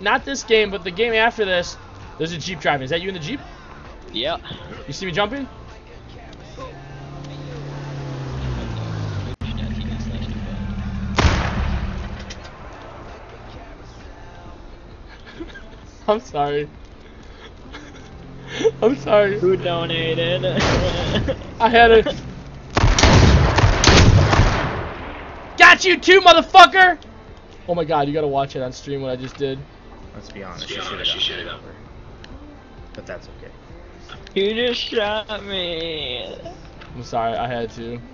Not this game, but the game after this, there's a Jeep driving. Is that you in the Jeep? Yeah. You see me jumping? I'm sorry. I'm sorry. Who donated? I had a... Got you too, motherfucker! Oh my god, you gotta watch it on stream what I just did. Let's be honest, she shit it over. But that's okay. You just shot me. I'm sorry, I had to.